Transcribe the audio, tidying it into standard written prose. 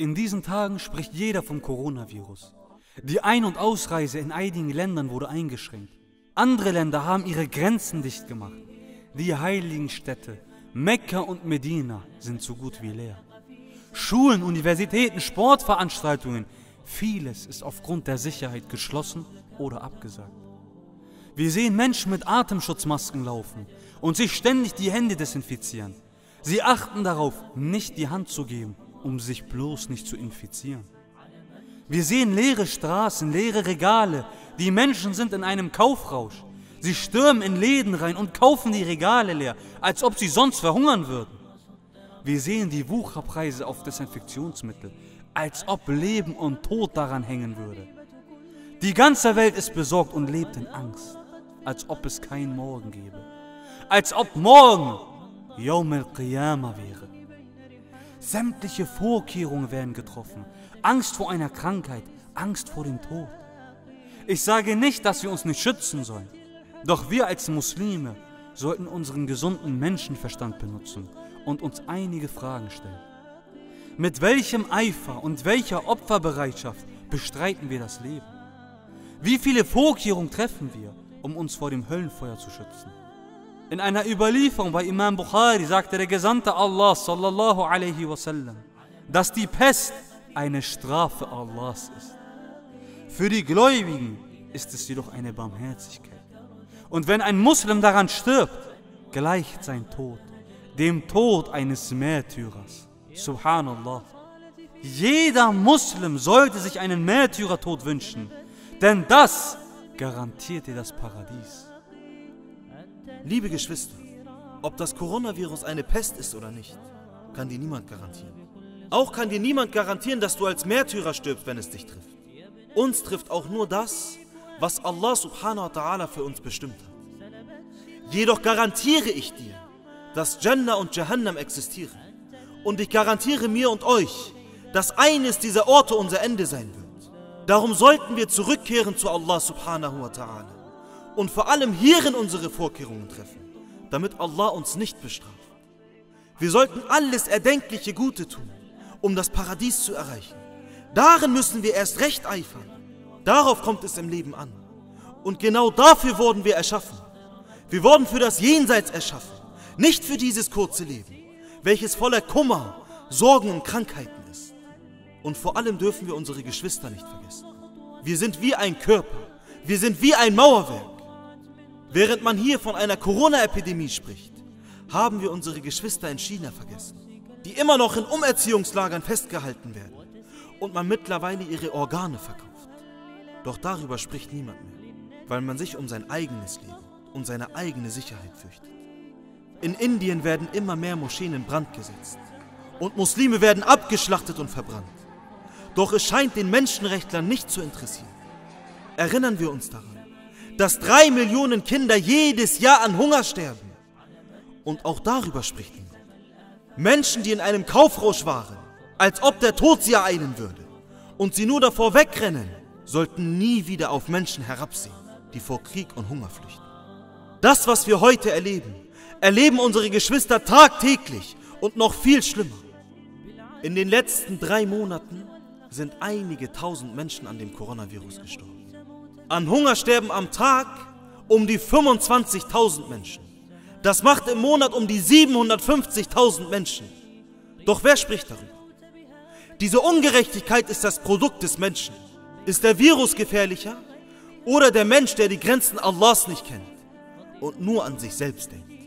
In diesen Tagen spricht jeder vom Coronavirus. Die Ein- und Ausreise in einigen Ländern wurde eingeschränkt. Andere Länder haben ihre Grenzen dicht gemacht. Die heiligen Städte Mekka und Medina sind so gut wie leer. Schulen, Universitäten, Sportveranstaltungen, vieles ist aufgrund der Sicherheit geschlossen oder abgesagt. Wir sehen Menschen mit Atemschutzmasken laufen und sich ständig die Hände desinfizieren. Sie achten darauf, nicht die Hand zu geben, um sich bloß nicht zu infizieren. Wir sehen leere Straßen, leere Regale. Die Menschen sind in einem Kaufrausch. Sie stürmen in Läden rein und kaufen die Regale leer, als ob sie sonst verhungern würden. Wir sehen die Wucherpreise auf Desinfektionsmittel, als ob Leben und Tod daran hängen würde. Die ganze Welt ist besorgt und lebt in Angst, als ob es keinen Morgen gäbe. Als ob morgen Yawm al-Qiyama wäre. Sämtliche Vorkehrungen werden getroffen. Angst vor einer Krankheit, Angst vor dem Tod. Ich sage nicht, dass wir uns nicht schützen sollen. Doch wir als Muslime sollten unseren gesunden Menschenverstand benutzen und uns einige Fragen stellen. Mit welchem Eifer und welcher Opferbereitschaft bestreiten wir das Leben? Wie viele Vorkehrungen treffen wir, um uns vor dem Höllenfeuer zu schützen? In einer Überlieferung bei Imam Bukhari sagte der Gesandte Allah sallallahu alaihi wasallam, dass die Pest eine Strafe Allahs ist. Für die Gläubigen ist es jedoch eine Barmherzigkeit. Und wenn ein Muslim daran stirbt, gleicht sein Tod dem Tod eines Märtyrers. Subhanallah. Jeder Muslim sollte sich einen Märtyrertod wünschen, denn das garantiert dir das Paradies. Liebe Geschwister, ob das Coronavirus eine Pest ist oder nicht, kann dir niemand garantieren. Auch kann dir niemand garantieren, dass du als Märtyrer stirbst, wenn es dich trifft. Uns trifft auch nur das, was Allah subhanahu wa ta'ala für uns bestimmt hat. Jedoch garantiere ich dir, dass Jannah und Jahannam existieren. Und ich garantiere mir und euch, dass eines dieser Orte unser Ende sein wird. Darum sollten wir zurückkehren zu Allah subhanahu wa ta'ala. Und vor allem hierin unsere Vorkehrungen treffen, damit Allah uns nicht bestraft. Wir sollten alles erdenkliche Gute tun, um das Paradies zu erreichen. Darin müssen wir erst recht eifern. Darauf kommt es im Leben an. Und genau dafür wurden wir erschaffen. Wir wurden für das Jenseits erschaffen, nicht für dieses kurze Leben, welches voller Kummer, Sorgen und Krankheiten ist. Und vor allem dürfen wir unsere Geschwister nicht vergessen. Wir sind wie ein Körper. Wir sind wie ein Mauerwerk. Während man hier von einer Corona-Epidemie spricht, haben wir unsere Geschwister in China vergessen, die immer noch in Umerziehungslagern festgehalten werden und man mittlerweile ihre Organe verkauft. Doch darüber spricht niemand mehr, weil man sich um sein eigenes Leben und seine eigene Sicherheit fürchtet. In Indien werden immer mehr Moscheen in Brand gesetzt und Muslime werden abgeschlachtet und verbrannt. Doch es scheint den Menschenrechtlern nicht zu interessieren. Erinnern wir uns daran, dass 3 Millionen Kinder jedes Jahr an Hunger sterben. Und auch darüber spricht niemand. Menschen, die in einem Kaufrausch waren, als ob der Tod sie ereilen würde und sie nur davor wegrennen, sollten nie wieder auf Menschen herabsehen, die vor Krieg und Hunger flüchten. Das, was wir heute erleben, erleben unsere Geschwister tagtäglich und noch viel schlimmer. In den letzten 3 Monaten sind einige tausend Menschen an dem Coronavirus gestorben. An Hunger sterben am Tag um die 25.000 Menschen. Das macht im Monat um die 750.000 Menschen. Doch wer spricht darüber? Diese Ungerechtigkeit ist das Produkt des Menschen. Ist der Virus gefährlicher oder der Mensch, der die Grenzen Allahs nicht kennt und nur an sich selbst denkt?